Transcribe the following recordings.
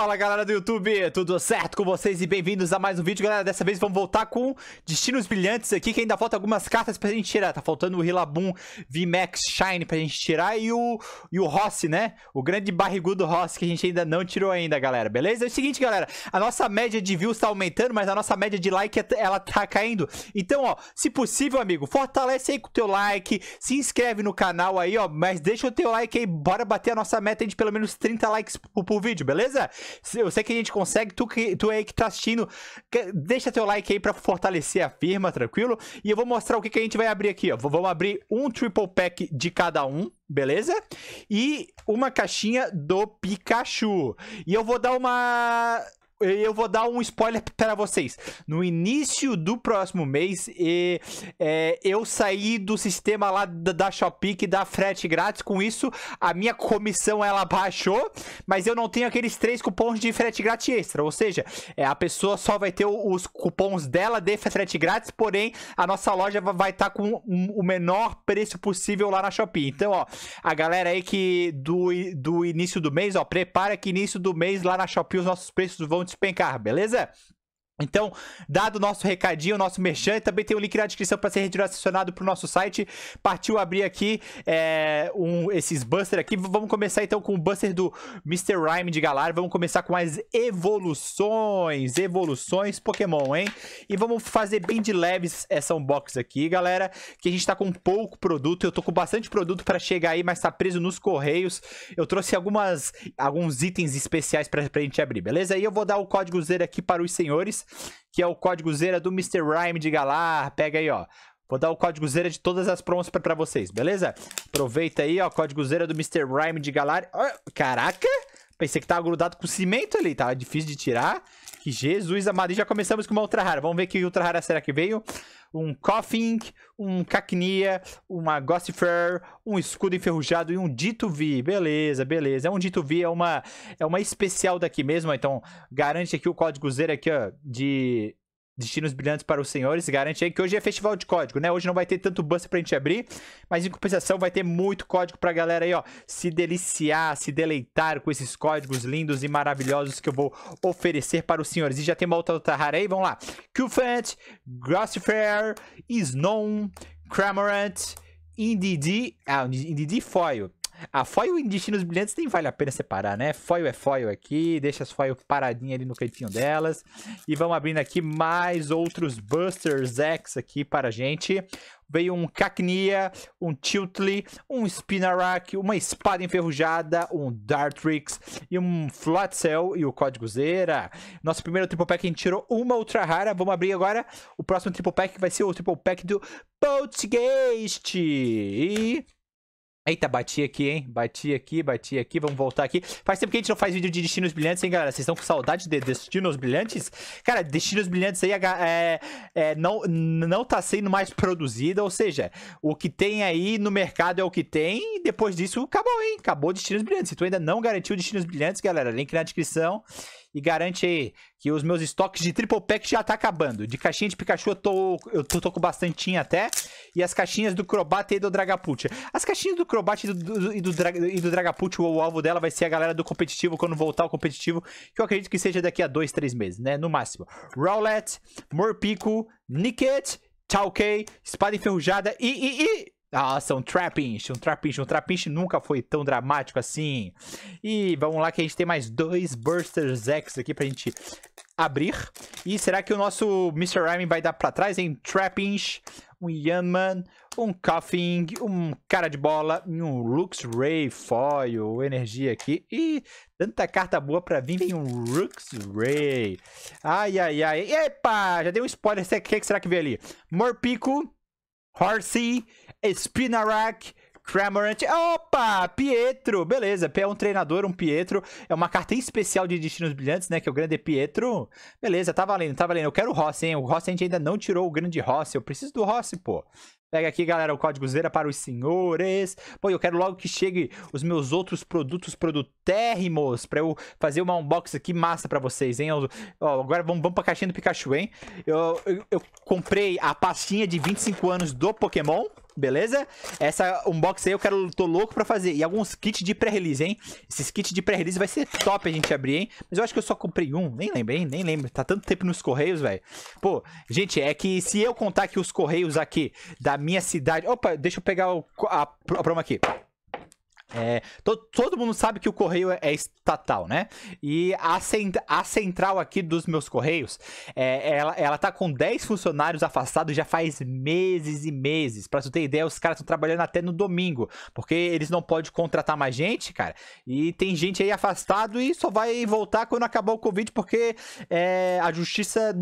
Fala galera do YouTube, tudo certo com vocês e bem-vindos a mais um vídeo, galera. Dessa vez vamos voltar com Destinos Brilhantes aqui, que ainda falta algumas cartas pra gente tirar. Tá faltando o Rillaboom VMAX Shine pra gente tirar e o Rossi, né? O grande barrigudo Rossi que a gente ainda não tirou ainda, galera, beleza? É o seguinte, galera, a nossa média de views tá aumentando, mas a nossa média de like, ela tá caindo. Então, ó, se possível, amigo, fortalece aí com o teu like, se inscreve no canal aí, ó, mas deixa o teu like aí, bora bater a nossa meta aí de pelo menos 30 likes por vídeo, beleza? Eu sei que a gente consegue, tu aí que tá assistindo, deixa teu like aí pra fortalecer a firma, tranquilo? E eu vou mostrar o que a gente vai abrir aqui, ó. Vamos abrir um triple pack de cada um, beleza? E uma caixinha do Pikachu. E eu vou dar uma... eu vou dar um spoiler para vocês. No início do próximo mês, eu saí do sistema lá da Shopee que dá frete grátis. Com isso, a minha comissão ela baixou, mas eu não tenho aqueles 3 cupons de frete grátis extra. Ou seja, a pessoa só vai ter os cupons dela de frete grátis, porém, a nossa loja vai estar com o menor preço possível lá na Shopee. Então, ó, a galera aí que do início do mês, ó, prepara que início do mês lá na Shopee os nossos preços vão despencar, beleza? Então, dado o nosso recadinho, o nosso merchan, também tem o link na descrição para ser redirecionado para o nosso site. Partiu abrir aqui esses busters aqui. Vamos começar então com o buster do Mr. Rhyme de Galar. Vamos começar com as evoluções. Evoluções Pokémon, hein? E vamos fazer bem de leves essa unbox aqui, galera, que a gente tá com pouco produto. Eu tô com bastante produto para chegar aí, mas tá preso nos correios. Eu trouxe alguns itens especiais pra gente abrir, beleza? E eu vou dar o código zero aqui para os senhores, que é o código zera do Mr. Rhyme de Galar. Pega aí, ó. Vou dar o código zera de todas as promos pra vocês, beleza? Aproveita aí, ó. Código zera do Mr. Rhyme de Galar. Oh, caraca! Pensei que tava grudado com cimento ali. Tava difícil de tirar. Que Jesus amado. E já começamos com uma Ultra Rara. Vamos ver que Ultra Rara será que veio. Um Coughing, um Cacnea, uma Gossifer, um Escudo Enferrujado e um Ditovi. Beleza, beleza. É um Ditovi, é uma especial daqui mesmo. Então, garante aqui o código zero aqui, ó, de Destinos Brilhantes para os senhores. Garante aí que hoje é festival de código, né? Hoje não vai ter tanto buster pra gente abrir, mas em compensação vai ter muito código pra galera aí, ó, se deliciar, se deleitar com esses códigos lindos e maravilhosos que eu vou oferecer para os senhores. E já tem uma outra rara aí, vamos lá. Cufant, Grossifer, Snow, Cramorant, Indeedee, Indeedee Foil. A foil em Destinos Brilhantes nem vale a pena separar, né? Foil é foil aqui, deixa as foil paradinhas ali no cantinho delas. E vamos abrindo aqui mais outros Busters X aqui para gente. Veio um Cacnea, um Tiltly, um Spinarak, uma Espada Enferrujada, um Dartrix e um Floatzel e o código zera. Nosso primeiro triple pack a gente tirou uma Ultra Rara. Vamos abrir agora o próximo triple pack, que vai ser o triple pack do Polteageist. E... eita, bati aqui, hein? Bati aqui, vamos voltar aqui. Faz tempo que a gente não faz vídeo de Destinos Brilhantes, hein, galera? Vocês estão com saudade de Destinos Brilhantes? Cara, Destinos Brilhantes aí não tá sendo mais produzida, ou seja, o que tem aí no mercado é o que tem, e depois disso acabou, hein? Acabou Destinos Brilhantes. Se tu ainda não garantiu Destinos Brilhantes, galera, link na descrição. E garante aí que os meus estoques de triple pack já tá acabando. De caixinha de Pikachu eu tô com bastantinha até. E as caixinhas do Crobat e do Dragapult. As caixinhas do Crobat e do Dragapult, o alvo dela vai ser a galera do competitivo, quando voltar ao competitivo, que eu acredito que seja daqui a 2, 3 meses, né? No máximo. Rowlet, Morpico, Nicket, Taukei, Espada Enferrujada e... nossa, um Trapinch nunca foi tão dramático assim. E vamos lá que a gente tem mais 2 Bursters X aqui pra gente abrir. E será que o nosso Mr. Rhyme vai dar pra trás, hein? Trapinch, um Yanman, um Coughing, um Cara de Bola e um Lux Ray Foil, energia aqui. E tanta carta boa pra vir, vem um Lux Ray. Ai, ai, ai. Epa, já dei um spoiler. O que será que veio ali? Morpico, Horsey, Spinarak, Cramorant. Opa! Pietro! Beleza, é um treinador, um Pietro. É uma carta especial de Destinos Brilhantes, né? Que é o grande Pietro. Beleza, tá valendo, tá valendo. Eu quero o Rossi, hein? O Rossi a gente ainda não tirou, o grande Rossi. Eu preciso do Rossi, pô. Pega aqui, galera, o código Zera para os senhores. Pô, eu quero logo que chegue os meus outros produtos produtérrimos pra eu fazer uma unboxing aqui massa pra vocês, hein? Ó, agora vamos pra caixinha do Pikachu, hein? Eu comprei a pastinha de 25 anos do Pokémon, beleza? Essa unboxing aí eu quero, tô louco pra fazer. E alguns kits de pré-release, hein? Esses kits de pré-release vai ser top a gente abrir, hein? Mas eu acho que eu só comprei um, nem lembro. Tá tanto tempo nos correios, velho. Pô, gente, é que se eu contar que os correios aqui da minha cidade... Opa, deixa eu pegar a promo aqui. É, todo mundo sabe que o correio é estatal, né? E a central aqui dos meus correios, ela tá com 10 funcionários afastados já faz meses e meses. Pra tu ter ideia, os caras estão trabalhando até no domingo, porque eles não podem contratar mais gente, cara. E tem gente aí afastado e só vai voltar quando acabar o Covid, porque a justiça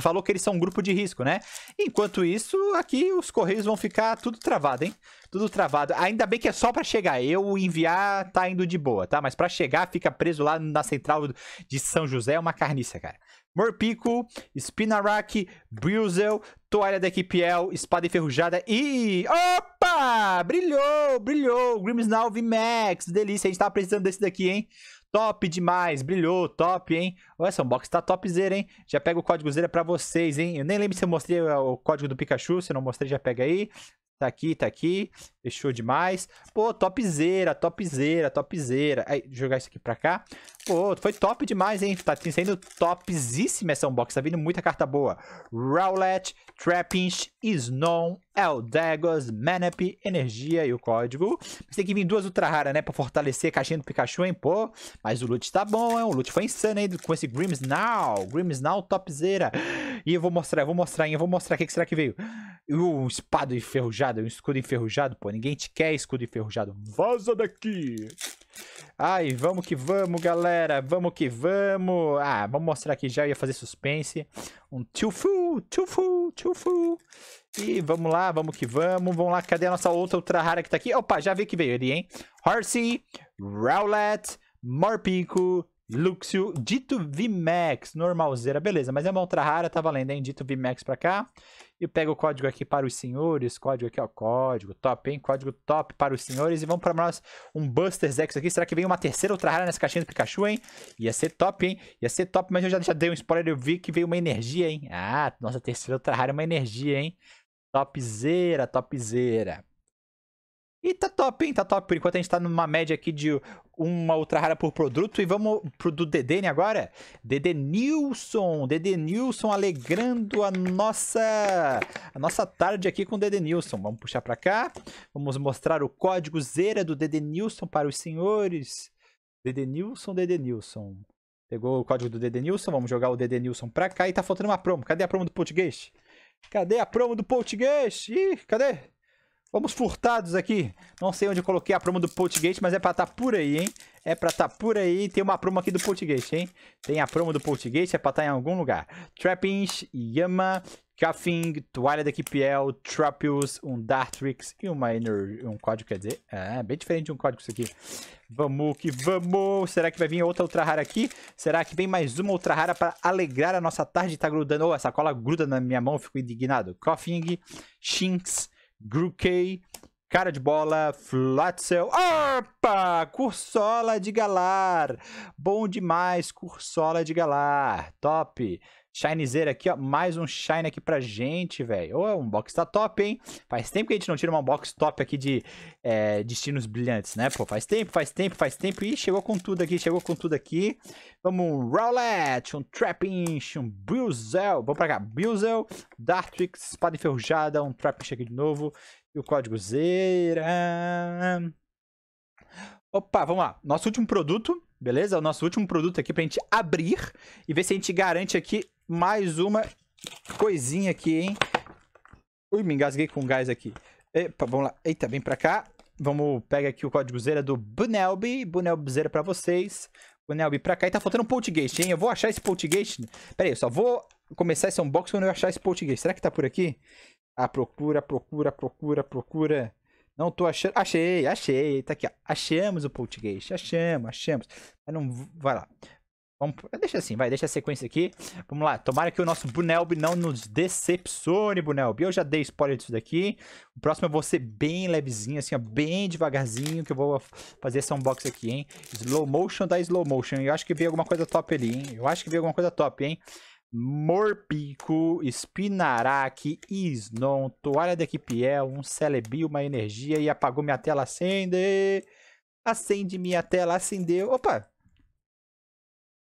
falou que eles são um grupo de risco, né? Enquanto isso, aqui os correios vão ficar tudo travado, hein? Tudo travado. Ainda bem que é só pra chegar. Eu enviar tá indo de boa, tá? Mas pra chegar fica preso lá na central de São José. É uma carniça, cara. Morpico, Spinarak, Brusel, Toalha da Equipe El, Espada Enferrujada e... Opa! Brilhou, brilhou. Grimms Now VMAX, delícia. A gente tava precisando desse daqui, hein? Top demais, brilhou, top, hein? Olha, essa unbox tá topzera, hein? Já pega o código Zera pra vocês, hein? Eu nem lembro se eu mostrei o código do Pikachu. Se não mostrei, já pega aí. Tá aqui, tá aqui. Fechou demais. Pô, topzera, topzera, topzera. Aí, jogar isso aqui pra cá. Pô, foi top demais, hein? Tá sendo topzíssima essa unbox. Tá vindo muita carta boa. Rowlet, Trapinch, Snow, Eldegos, Manaphy, Energia e o código. Mas tem que vir duas ultra raras, né? Pra fortalecer a caixinha do Pikachu, hein? Pô, mas o loot tá bom, hein? O loot foi insano, hein? Com esse Grimms Now. Grimms Now, topzera. E eu vou mostrar. O que será que veio? Um espada enferrujada, um escudo enferrujado, pô. Ninguém te quer escudo enferrujado. Vaza daqui! Ai, vamos que vamos, galera. Vamos que vamos. Ah, vamos mostrar aqui já. Eu ia fazer suspense. Um Tiofu. E vamos lá, vamos que vamos. Vamos lá, cadê a nossa outra ultra rara que tá aqui? Opa, já vi que veio ali, hein? Horsey, Rowlet, Morpico, Luxio, Dito VMAX, normalzera, beleza, mas é uma ultra rara, tá valendo, hein, Dito VMAX pra cá, eu pego o código aqui para os senhores, código aqui, ó, código top, hein, código top para os senhores, e vamos pra nós um Buster's X aqui, será que vem uma terceira ultra rara nessa caixinha do Pikachu, hein, ia ser top, hein, ia ser top, mas eu já dei um spoiler, eu vi que veio uma energia, hein, ah, nossa, terceira ultra rara é uma energia, hein, topzera, topzera. E tá top, hein? Tá top. Por enquanto a gente tá numa média aqui de uma ultra rara por produto. E vamos pro do Dedê, né, agora? Dedê Nilson. Dedê Nilson alegrando a nossa tarde aqui com o Dedê Nilson. Vamos puxar pra cá. Vamos mostrar o código Zera do Dedê Nilson para os senhores. Dedê Nilson, Dedê Nilson. Pegou o código do Dedê Nilson. Vamos jogar o Dedê Nilson pra cá. E tá faltando uma promo. Cadê a promo do Polteageist? Cadê a promo do Polteageist? Ih, cadê? Vamos furtados aqui. Não sei onde eu coloquei a promo do Polteageist, mas é pra tá por aí, hein? É pra tá por aí. Tem uma promo aqui do Polteageist, hein? Tem a promo do Polteageist, é pra tá em algum lugar. Trapinch, Yama, Caffing, Toalha da Kipiel, Trapius, um Dartrix e uma um código, quer dizer. É bem diferente de um código isso aqui. Vamos que vamos. Será que vai vir outra ultra rara aqui? Será que vem mais uma ultra rara pra alegrar a nossa tarde? Tá grudando. Oh, essa cola gruda na minha mão, eu fico indignado. Coughing, Shinx, Grookey, Cara de Bola, Flatzel. Opa! Cursola de Galar. Bom demais, Cursola de Galar. Top. Shinezeira aqui, ó. Mais um Shine aqui pra gente, velho. Oh, um box tá top, hein? Faz tempo que a gente não tira uma box top aqui de Destinos Brilhantes, né? Pô, faz tempo. Ih, chegou com tudo aqui. Vamos um Rowlet, um Trapinch, um Brusel. Vamos pra cá. Brusel, Dartrix, Espada Enferrujada, um Trapinch aqui de novo. E o código Zera. Opa, vamos lá. Nosso último produto, beleza? O nosso último produto aqui pra gente abrir e ver se a gente garante aqui mais uma coisinha aqui, hein? Ui, me engasguei com gás aqui. Epa, vamos lá. Eita, vem pra cá. Vamos pegar aqui o código Zera do Bunelby. Bunelby Zera pra vocês. Bunelby pra cá. E tá faltando um Polteageist, hein? Eu vou achar esse Polteageist. Pera aí, eu só vou começar esse unboxing quando eu achar esse Polteageist. Será que tá por aqui? Ah, procura. Não tô achando. Achei. Tá aqui, ó. Achamos o Polteageist. Achamos. Mas não... Vai lá. Vamos, deixa assim, vai, deixa a sequência aqui. Vamos lá, tomara que o nosso Bunelby não nos decepcione, Bunelby. Eu já dei spoiler disso daqui. O próximo eu vou ser bem levezinho, assim, ó, bem devagarzinho, que eu vou fazer essa unboxing aqui, hein. Slow motion da slow motion. Eu acho que veio alguma coisa top ali, hein. Eu acho que veio alguma coisa top, hein. Morpico, Spinarak, Snon, Toalha de Equipiel, um Celebi, uma energia e apagou minha tela, acende. Acende minha tela, acendeu. Opa!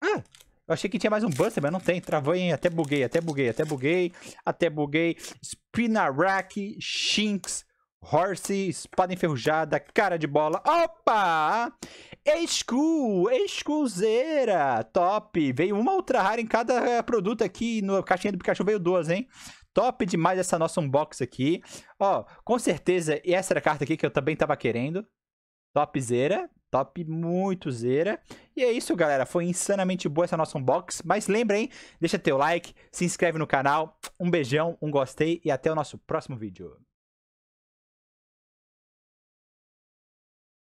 Ah, eu achei que tinha mais um Buster, mas não tem. Travou, hein? Até buguei, até buguei, até buguei, até buguei. Spinarak, Shinx, Horsey, Espada Enferrujada, Cara de Bola. Opa! Excu, Excuzeira, top. Veio uma ultra rara em cada produto aqui. No caixinha do Pikachu veio duas, hein? Top demais essa nossa unbox aqui. Ó, com certeza essa era a carta aqui que eu também tava querendo. Topzera. Top, muito zera. E é isso, galera. Foi insanamente boa essa nossa unbox. Mas lembra, hein? Deixa teu like, se inscreve no canal. Um beijão, um gostei e até o nosso próximo vídeo.